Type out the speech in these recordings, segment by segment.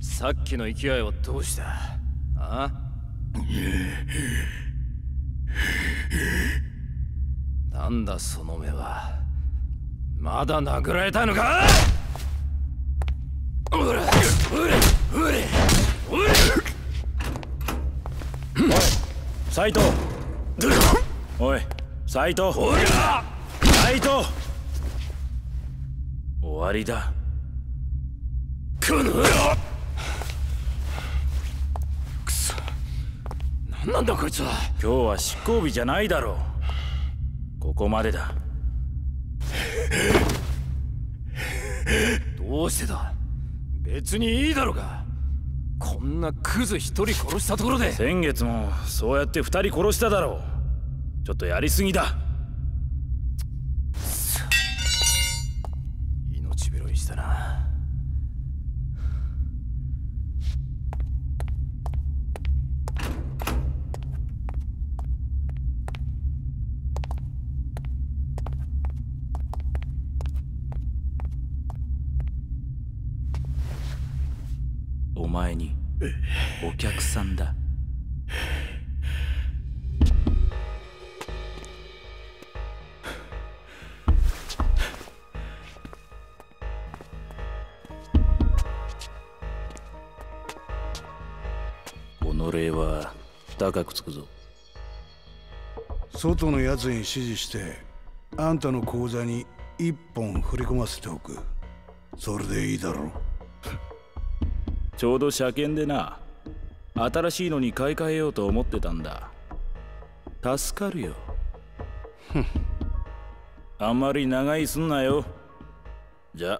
さっきの勢いはどうした？あ？なんだその目は。まだ殴られたのか？斉藤、おい斉藤、斉藤、終わりだ。このくそ、何なんだこいつは。今日は執行日じゃないだろう。ここまでだ。どうしてだ。別にいいだろうが。こんなクズ一人殺したところで。先月もそうやって2人殺しただろう。ちょっとやりすぎだ。命拾いしたな。お前にお客さんだ。おのれは高くつくぞ。外のやつに指示してあんたの口座に1本振り込ませておく。それでいいだろう。ちょうど車検でな、新しいのに買い替えようと思ってたんだ。助かるよ。あんまり長居すんなよ。じゃあ。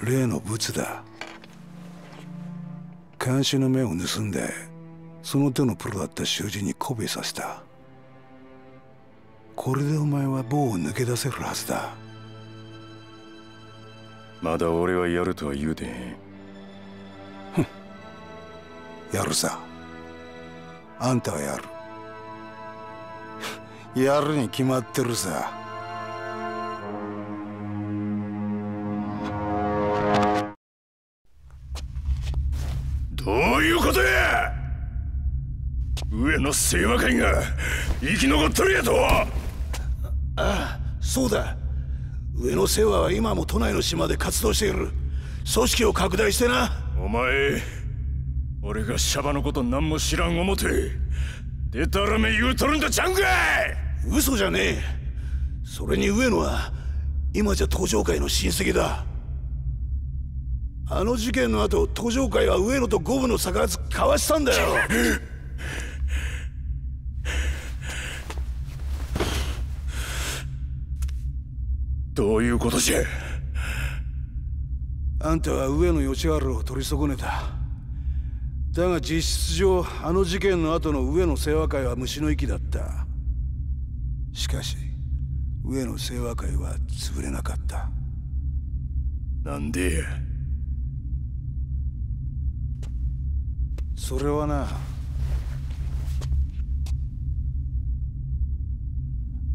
例のブツだ。監視の目を盗んでその手のプロだった囚人に媚びさせた。これでお前は棒を抜け出せるはずだ。まだ俺はやるとは言うてへん。やるさ。あんたはやる。やるに決まってるさ。どういうことや。上の清和会が生き残っとるやと。ああ、そうだ。上野清和は今も都内の島で活動している。組織を拡大してな。お前、俺がシャバのこと何も知らん思てでたらめ言うとるんだちゃうんかい。嘘じゃねえ。それに上野は今じゃ東条会の親戚だ。あの事件の後、東条会は上野と五分の逆らず交わしたんだよ。どういうことじゃ。あんたは上野義春を取り損ねた。だが実質上、あの事件の後の上野清和会は虫の息だった。しかし上野清和会は潰れなかった。なんで。それはな、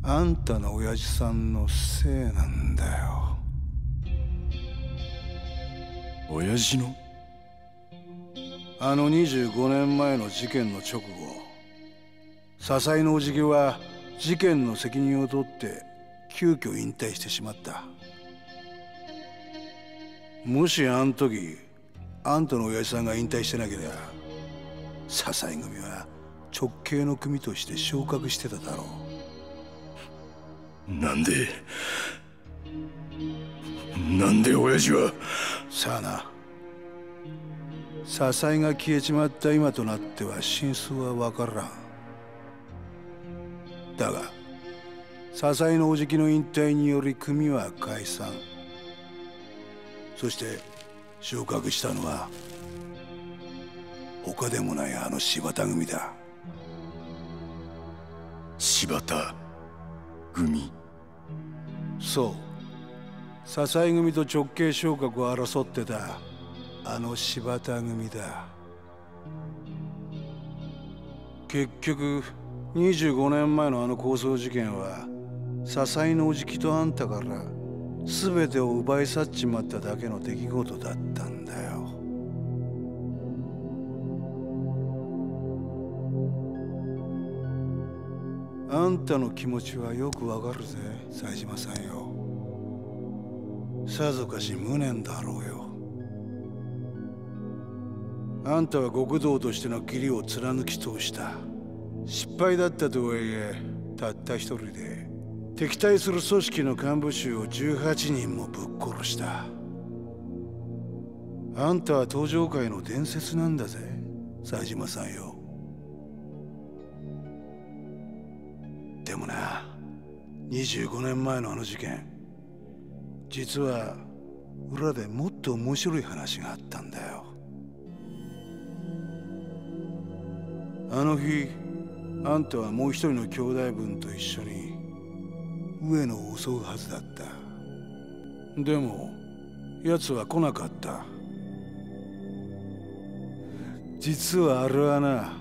あんたの親父さんのせいなんだよ。親父の？あの25年前の事件の直後、笹井のおじぎは事件の責任を取って急遽引退してしまった。もしあの時あんたの親父さんが引退してなければ、笹井組は直系の組として昇格してただろう。なんで親父は。さあな、笹井が消えちまった今となっては真相は分からん。だが笹井のおじきの引退により組は解散、そして昇格したのは他でもないあの柴田組だ。柴田組。そう、笹井組と直系昇格を争ってたあの柴田組だ。結局25年前のあの抗争事件は笹井のおじきとあんたから全てを奪い去っちまっただけの出来事だったんだよ。あんたの気持ちはよくわかるぜ、冴島さんよ。さぞかし無念だろうよ。あんたは極道としての義理を貫き通した。失敗だったとはいえ、たった一人で敵対する組織の幹部衆を18人もぶっ殺した。あんたは東条会の伝説なんだぜ、冴島さんよ。でもな、25年前のあの事件、実は裏でもっと面白い話があったんだよ。あの日あんたはもう一人の兄弟分と一緒に上野を襲うはずだった。でも奴は来なかった。実はあれはな、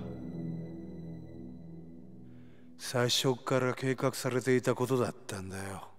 最初から計画されていたことだったんだよ。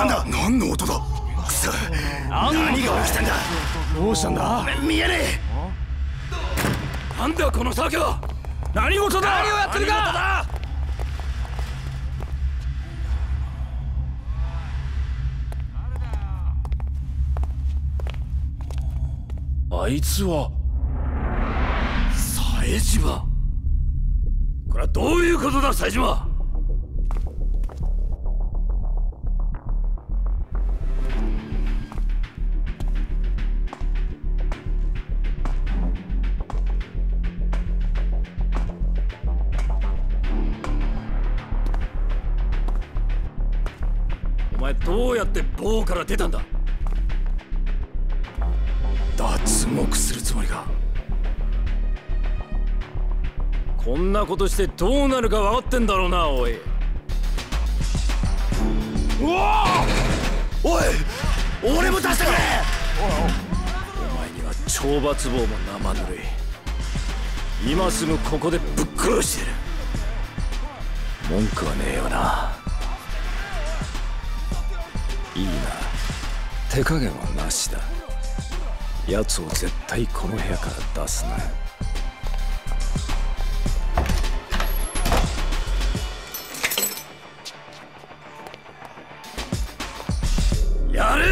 したんだ。何の音だ。くそ、何が起きたんだ。どうしたんだ。見えねえ。なんだこの作業。何事だ。何をやってるか。あいつは冴島。これはどういうことだ。冴島、お前どうやって棒から出たんだ。脱獄するつもりか。こんなことしてどうなるか分かってんだろうな。おい、うわー、おい、俺も出してくれ。お前には懲罰棒も生ぬるい。今すぐここでぶっ殺してる。文句はねえよな。いいな、手加減はなしだ。奴を絶対この部屋から出すなよ。やれー。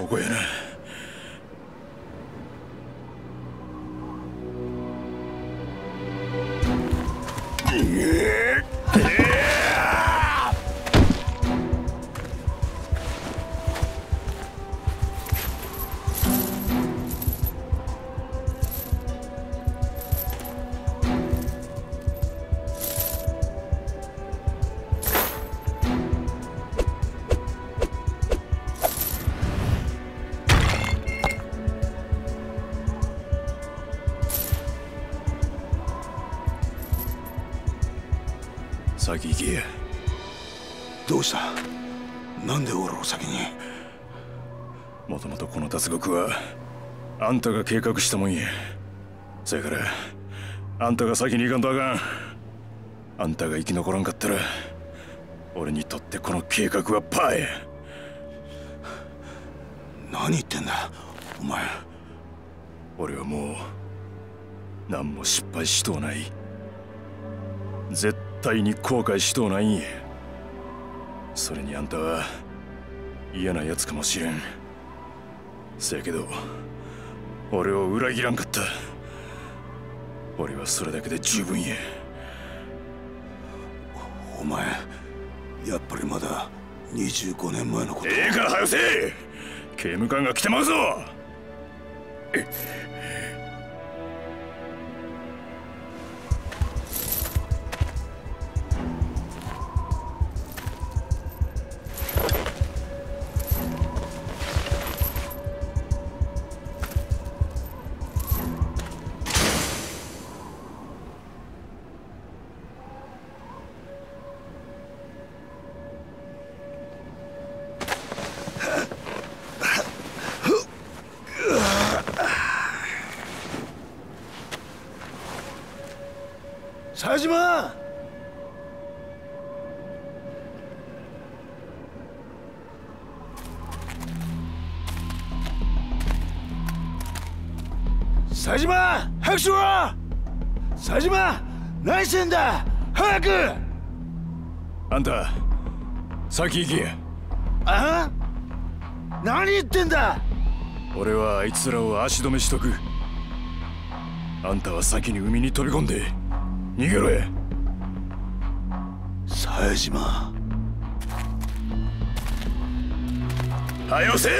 ここやな。先行け。どうした。なんで俺を先に。もともとこの脱獄はあんたが計画したもんや。そやからあんたが先に行かんとあかん。あんたが生き残らんかったら俺にとってこの計画はパーや。何言ってんだお前。俺はもう何も失敗しとうない。絶対絶対に後悔しとうないんや。それにあんたは嫌なやつかもしれん。せやけど俺を裏切らんかった。俺はそれだけで十分や。お前やっぱりまだ25年前のこと。ええから早せ。刑務官が来てまうぞ。冴島！冴島！早くしろ！冴島！何してんだ！早く！あんた、先行け。ああ？何言ってんだ！俺はあいつらを足止めしとく。あんたは先に海に飛び込んで逃げろや。冴島、はよせ。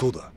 そうだ。